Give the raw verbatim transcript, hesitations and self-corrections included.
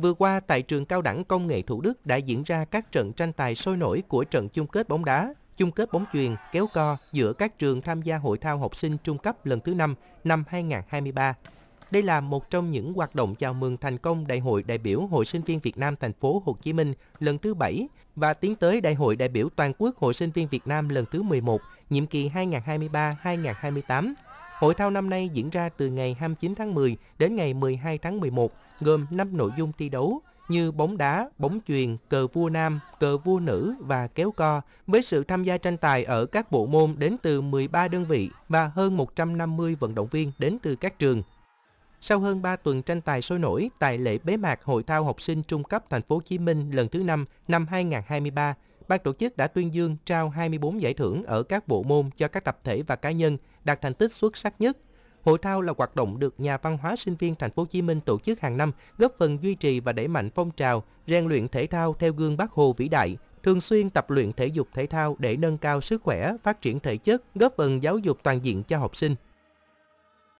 Vừa qua, tại trường Cao đẳng Công nghệ Thủ Đức đã diễn ra các trận tranh tài sôi nổi của trận chung kết bóng đá, chung kết bóng chuyền, kéo co giữa các trường tham gia hội thao học sinh trung cấp lần thứ năm năm hai nghìn không trăm hai mươi ba. Đây là một trong những hoạt động chào mừng thành công Đại hội đại biểu Hội sinh viên Việt Nam Thành phố Hồ Chí Minh lần thứ bảy và tiến tới Đại hội đại biểu toàn quốc Hội sinh viên Việt Nam lần thứ mười một, nhiệm kỳ hai nghìn không trăm hai mươi ba đến hai nghìn không trăm hai mươi tám. Hội thao năm nay diễn ra từ ngày hai mươi chín tháng mười đến ngày mười hai tháng mười một, gồm năm nội dung thi đấu như bóng đá, bóng chuyền, cờ vua nam, cờ vua nữ và kéo co, với sự tham gia tranh tài ở các bộ môn đến từ mười ba đơn vị và hơn một trăm năm mươi vận động viên đến từ các trường. Sau hơn ba tuần tranh tài sôi nổi, tại lễ bế mạc Hội thao học sinh trung cấp Thành phố Hồ Chí Minh lần thứ năm năm hai nghìn không trăm hai mươi ba, ban tổ chức đã tuyên dương trao hai mươi bốn giải thưởng ở các bộ môn cho các tập thể và cá nhân đạt thành tích xuất sắc nhất. Hội thao là hoạt động được nhà văn hóa sinh viên Thành phố Hồ Chí Minh tổ chức hàng năm, góp phần duy trì và đẩy mạnh phong trào rèn luyện thể thao theo gương Bác Hồ vĩ đại, thường xuyên tập luyện thể dục thể thao để nâng cao sức khỏe, phát triển thể chất, góp phần giáo dục toàn diện cho học sinh.